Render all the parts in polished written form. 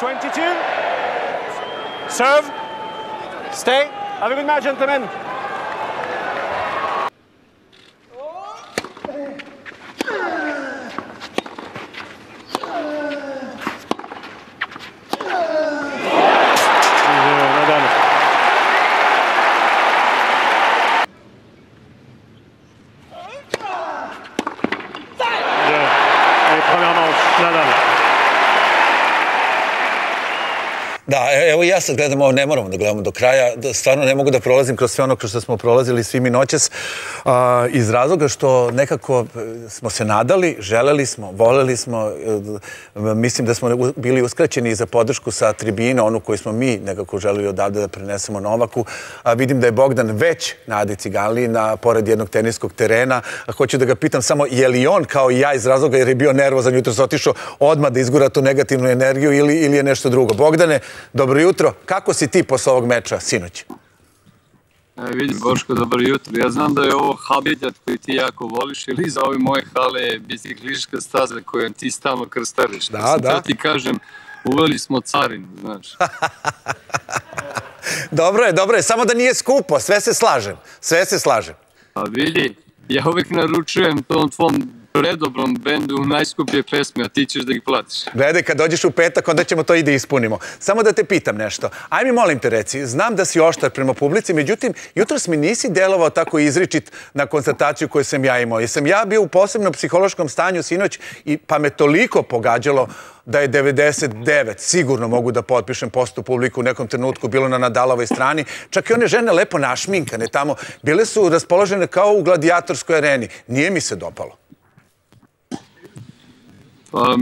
22. Serve. Stay. Have a good match, gentlemen. Da, evo ja sad gledam ovo, ne moramo da gledamo do kraja, stvarno ne mogu da prolazim kroz sve ono kroz što smo prolazili svi mi noćas, iz razloga što nekako smo se nadali, želeli smo, voleli smo, mislim da smo bili uskraćeni za podršku sa tribina, onu koju smo mi nekako želili odavde da prenesemo Novaku. Vidim da je Bogdan već na Adi Ciganliji, pored jednog teniskog terena. Hoću da ga pitam samo je li on kao i ja iz razloga jer je bio nervozan, jutro se otišao odmah da izgura tu negativnu energiju ili je nešto drugo. Bogdane, dobro jutro. Kako si ti posle ovog meča, sinoć? Vidim, Boško, dobro jutro. Ja znam da je ovo Habjeđat koji ti jako voliš, ili za ove moje hale je biciklistička staza kojom ti stalno krstariš. Da, da. Ja ti kažem, uveli smo carinu, znaš. Dobro je, dobro je. Samo da nije skupo, sve se slažem. Sve se slažem. Pa vidi, ja uvek naručujem tom tvom predobrom bendu najskuplje pesme, a ti ćeš da ih platiš. Gledaj, kad dođeš u petak, onda ćemo to i da ispunimo. Samo da te pitam nešto. Aj mi, molim te, reci, znam da si oštar prema publici, međutim, jutros mi nisi delovao tako izričit na konstataciju koju sam ja imao. Jer sam ja bio u posebnom psihološkom stanju sinoć, pa me toliko pogađalo da je 99, sigurno mogu da potpišem, posto publiku u nekom trenutku bilo na Nadalovoj strani. Čak i one žene lepo našminkane tamo, bile su raspoložene kao u gladijatorskoj areni. Nije mi se dopalo.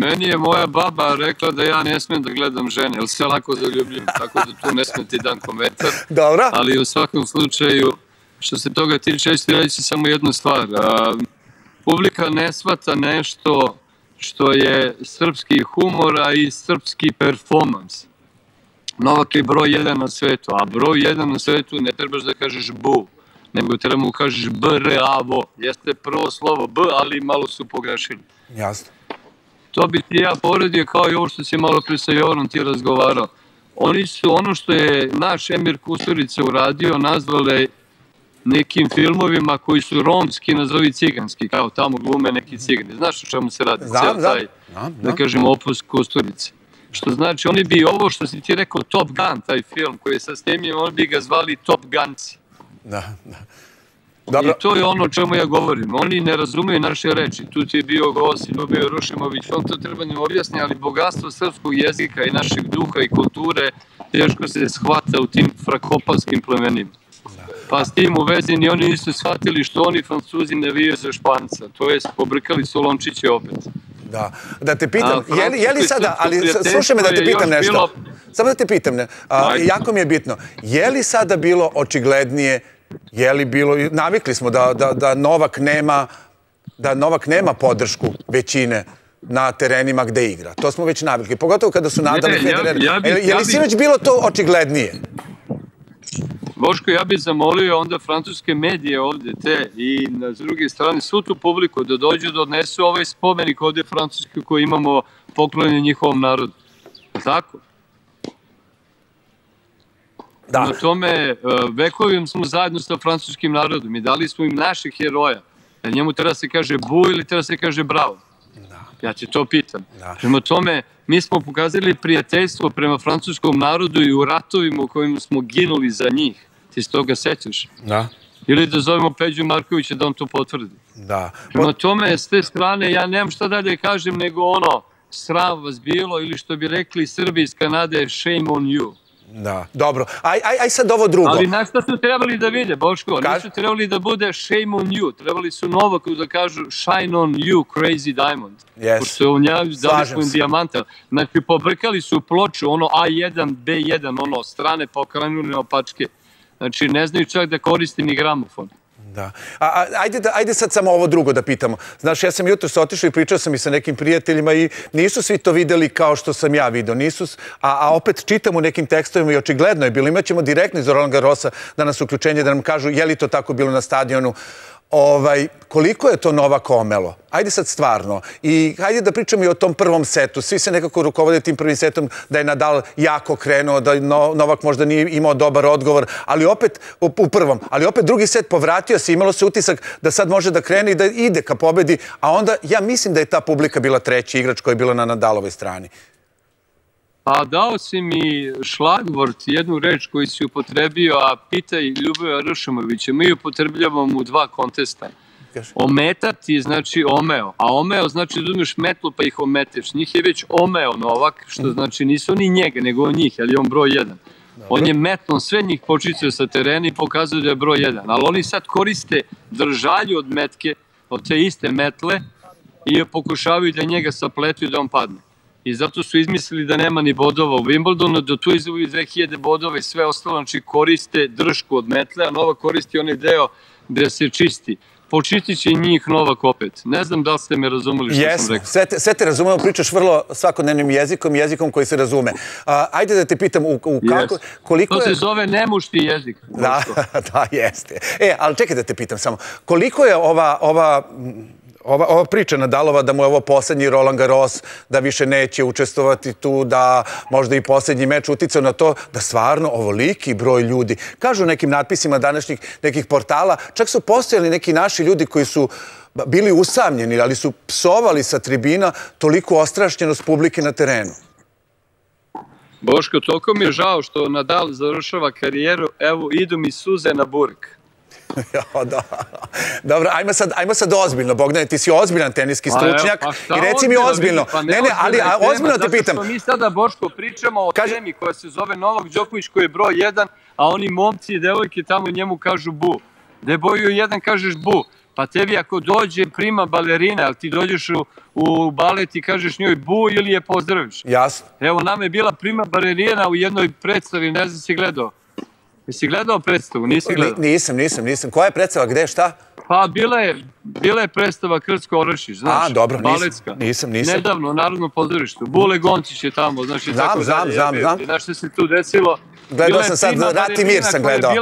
Meni je moja baba rekla da ja ne smijem da gledam žene, jer se lako zaljubljim, tako da tu ne smijem ti dan komentar. Dobro. Ali u svakom slučaju, što se toga tiče, ja ću reći samo jednu stvar. Publika ne shvata nešto što je srpski humor i srpski performans. Novak je broj 1 na svetu, a broj 1 na svetu ne trebaš da kažeš bu, nego treba mu kažeš bravo. Jeste prvo slovo b, ali malo su pogrešili. Jasno. To bi ti ja povredio kao i ovo što si malo pre sa Jovorom ti razgovarao. Oni su ono što je naš Emir Kusturica uradio nazvale nekim filmovima koji su romski, nazovi ciganski, kao tamo glume neki cigani. Znaš o čemu se radi? Cijel taj, da kažem, opus Kusturice. Što znači, oni bi ovo što si ti rekao Top Gun, taj film koji je sa snimljen, oni bi ga zvali Top Gunci. Da, da. I to je ono o čemu ja govorim. Oni ne razumeju naše reči. Tu ti je bio Gosin, bio Rušimović. On to treba njima objasniti, ali bogatstvo srpskog jezika i našeg duha i kulture teško se shvata u tim frakopalskim plemenima. Pa s tim u vezi ni oni nisu shvatili što oni Francuzi ne viju za Španca. To je, pobrkali su lončiće opet. Da te pitam, je li sada, ali slušaj me da te pitam nešto. Samo da te pitam, jako mi je bitno. Je li sada bilo očiglednije, je li bilo, navikli smo da Novak nema podršku većine na terenima gde igra. To smo već navikli, pogotovo kada su Nadal i Federer. Je li sinoć bilo to očiglednije? Boško, ja bih zamolio onda francuske medije ovde te i na druge strane svu tu publiku da dođu da odnesu ovaj spomenik ovde francuski koji imamo poklonjen njihovom narodu. Tako? Na tome, vekovim smo zajedno sa francuskim narodom i dali smo im naših heroja. Njemu treba se kaže bu ili treba se kaže bravo. Ja te to pitam. Prema tome, mi smo pokazali prijateljstvo prema francuskom narodu i u ratovima u kojima smo ginuli za njih. Ti se toga sećaš? Da. Ili da zovemo Peđu Markovića da on to potvrdi. Da. Prema tome, s te strane, ja nemam šta dalje kažem nego ono, sram vas bilo ili što bi rekli Srbi iz Kanade, shame on you. Da, dobro. Aj sad ovo drugo. Ali na šta su trebali da vide, Boško? Nisu trebali da bude shame on you. Trebali su Novaku da kažu shine on you, crazy diamond. Pošto je u njegu dali svojim dijamanta. Znači, pobrkali su ploču, ono A1, B1, ono, strane pokrenune opačke. Znači, ne znaju čak da koriste ni gramofon. Da. Ajde sad samo ovo drugo da pitamo. Znaš, ja sam jutro se otišao i pričao sam i sa nekim prijateljima i nisu svi to videli kao što sam ja video. A opet čitam u nekim tekstovima i očigledno je bilo. Imaćemo direktno iz Roland Garrosa danas uključenje da nam kažu je li to tako bilo na stadionu. koliko je to Novak omelo? Ajde sad stvarno. I ajde da pričamo i o tom prvom setu. Svi se nekako rukovode tim prvim setom da je Nadal jako krenuo, da Novak možda nije imao dobar odgovor, ali opet u prvom. Ali opet drugi set povratio se, imalo se utisak da sad može da krene i da ide ka pobedi, a onda ja mislim da je ta publika bila treći igrač koja je bila na Nadalovoj strani. Pa dao si mi šlagvort, jednu reč koju si upotrebio, a pitaj Ljuboja Ršumovića. Mi ju upotrebljavamo u dva kontesta. Ometati znači omeo, a omeo znači da uzmeš metlu pa ih ometeš. Njih je već omeo Novak, što znači nisu oni njega, nego on njih, ali on broj jedan. On je metlom sve njih počistio sa terena i pokazuje da je broj jedan. Ali oni sad koriste držalju od metke, od te iste metle, i pokušavaju da njega sapletu i da on padne. I zato su izmislili da nema ni bodova u Wimbledonu, da tu izgubi 2000 bodova i sve ostalo, znači koriste dršku od metle, a Novak koristi onaj deo gde se čisti. Počistit će njih Novak opet. Ne znam da li ste me razumeli što sam rekao. Sve te razumemo, pričaš vrlo svakodnevnim jezikom, jezikom koji se razume. Ajde da te pitam koliko je... To se zove nemušti jezik. Da, da, jeste. E, ali čekaj da te pitam samo, koliko je ova priča Nadalova da mu je ovo poslednji Roland Garros, da više neće učestvovati tu, da možda i poslednji meč uticao na to da stvarno ovoliki broj ljudi, kažu nekim natpisima današnjih nekih portala, čak su postojali neki naši ljudi koji su bili usamljeni, ali su psovali sa tribina toliku ostrašćenost publike na terenu. Boško, toliko mi je žao što Nadal završava karijeru, evo idu mi suze na burk. Dobro, ajmo sad ozbiljno, Bogdane, ti si ozbiljan teniski stručnjak i reci mi ozbiljno. Ne, ne, ali ozbiljno te pitam. Zato što mi sada, Boško, pričamo o temi koja se zove Novak Đoković, koji je broj jedan, a oni momci i devojke tamo njemu kažu bu. Deboju jedan kažeš bu. Pa tebi ako dođe prima balerina, ali ti dođeš u balet i kažeš njoj bu ili je pozdraviš. Jasno. Evo, nama je bila prima balerina u jednoj predstavi, ne znam si gledao. Jesi gledao predstavu? Nisi gledao? Nisam. Koja je predstava? Gde? Šta? Pa, bila je predstava Krcko Oraščić, znaš. A, dobro, nisam. Nedavno, u Narodnom pozorištu. Bule Goncić je tamo, znaš i tako dalje. Znam. Znaš što se tu desilo? Gledao sam sad, Rat i mir sam gledao.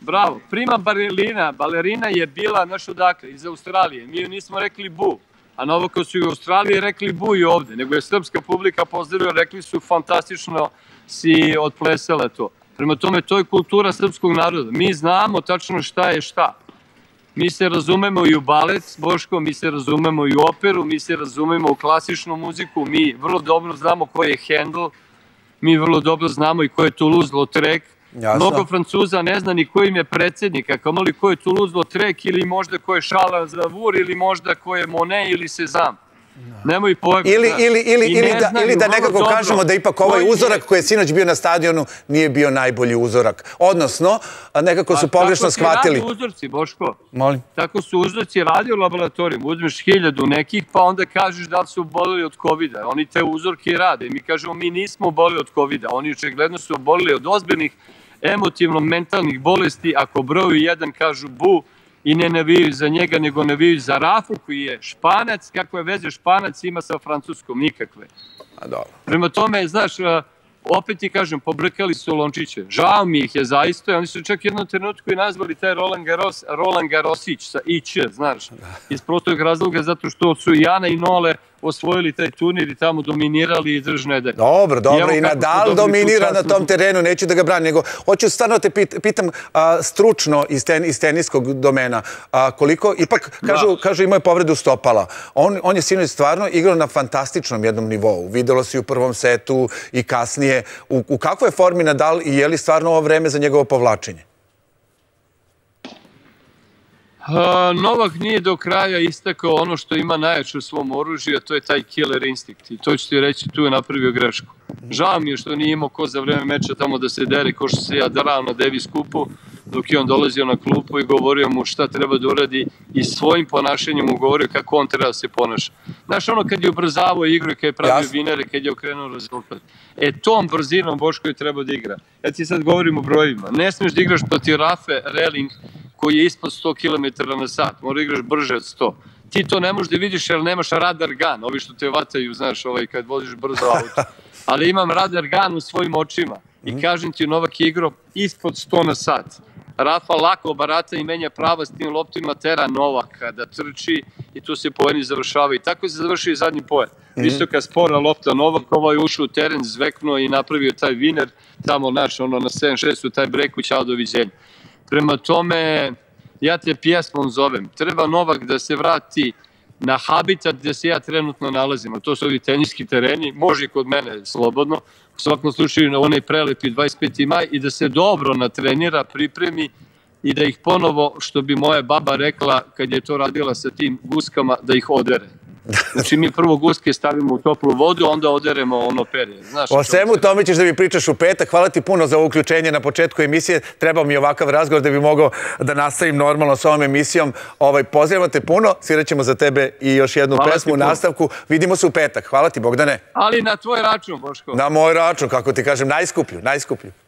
Bravo, prima balerina. Balerina je bila, znaš odakle, iz Australije. Mi joj nismo rekli bu. A novo ko su i u Australiji rekli bu i ovde. Nego je srpska publika pozdravio, rekli su fantastično si otplesala to. Prema tome, to je kultura srpskog naroda. Mi znamo tačno šta je šta. Mi se razumemo i u balet, Boško, mi se razumemo i u operu, mi se razumemo u klasičnu muziku, mi vrlo dobro znamo ko je Handel, mi vrlo dobro znamo i ko je Toulouse-Lautrec. Mnogo Francuza ne zna ni ko im je predsednik, a kamoli ko je Toulouse-Lautrec ili možda ko je Charles Aznavour ili možda ko je Monet ili Sezanne. Ili da nekako kažemo da ipak ovaj uzorak koji je sinoć bio na stadionu nije bio najbolji uzorak. Odnosno, nekako su pogrešno shvatili. Tako su uzorci, Boško. Tako su uzorci radi u laboratoriju. Uzmeš 1000 nekih pa onda kažeš da li su obolili od COVID-a. Oni te uzorke rade. Mi kažemo mi nismo obolili od COVID-a. Oni očigledno su obolili od ozbiljnih emotivno-mentalnih bolesti. Ako broju jedan kažu bu, i ne navijaju za njega, nego navijaju za Rafu, koji je Španac. Kakve veze Španac ima sa Francuskom? Nikakve. Prema tome, znaš, opet ti kažem, pobrkali su lončiće. Žao mi ih je zaista. Oni su čak jednom trenutku i nazvali taj Roland Garros, Roland Garrosić sa IČ, znaš, iz prostog razloga, zato što su i Ana i Nole osvojili taj turnir i tamo dominirali i drž ne daj. Dobro, i Nadal dominira na tom terenu, neću da ga brani, nego hoću stvarno te pitam stručno iz teniskog domena, koliko, ipak, kažu imao je povredu stopala. On je sinoć stvarno igrao na fantastičnom jednom nivou, videlo se i u prvom setu i kasnije. U kakvoj je formi Nadal i je li stvarno ovo vreme za njegovo povlačenje? Novak nije do kraja istakao ono što ima najjače u svom oružju, a to je taj killer instinkt. I to ću ti reći, tu je napravio grešku. Žao mi je što nije imao ko za vreme meča tamo da se dere, ko što se ja drao na Dejvis kupu, dok je on dolazio na klupu i govorio mu šta treba da uradi i svojim ponašanjem mu govorio kako on treba da se ponaša. Znaš, ono kad je ubrzavao igru i kad je pravio vinare, kad je okrenuo rezultat. E, tom brzinom Boško je trebao da igra. Ja ti sad govorim o brojima. Ne smiješ da igraš protiv Rafe, Reling, koji je ispod 100 km na sat. Mora igraš brže od 100. Ti to ne možeš da vidiš jer nemaš radar gun. Ovi što te vataju, znaš, kad voziš brzo auto. Ali imam radar gun u svojim očima. I kažem ti, Novak je igrao ispod 100 na sat. Rafa lako barata i menja prava s tim loptima, tera Novaka da trči i tu se poeni završavaju. Tako se završio i zadnji poen. Visoka spora lopta Novaka, ovaj ušao u teren, zveknuo i napravio taj viner, tamo naš, ono na 7-6, taj breku, ćao doviđenja. Prema tome, ja te pjesmom zovem. Treba Novak da se vrati na habitat gde se ja trenutno nalazim. To su ovi teniski tereni, može i kod mene slobodno. U svakom slučaju na onaj prelepi 25. maj i da se dobro natrenira, pripremi i da ih ponovo, što bi moja baba rekla kad je to radila sa tim guskama, da ih odere. Znači mi prvo guske stavimo u toplu vodu, onda oderemo ono perje. O svemu tome ćeš da mi pričaš u petak. Hvala ti puno za uključenje na početku emisije. Trebao mi je ovakav razgovor da bi mogao da nastavim normalno s ovom emisijom. Pozdravljamo te puno, sviraćemo za tebe i još jednu pesmu u nastavku. Vidimo se u petak. Hvala ti, Bogdane. Ali na tvoj račun, Boško. Na moj račun, kako ti kažem, najskuplju.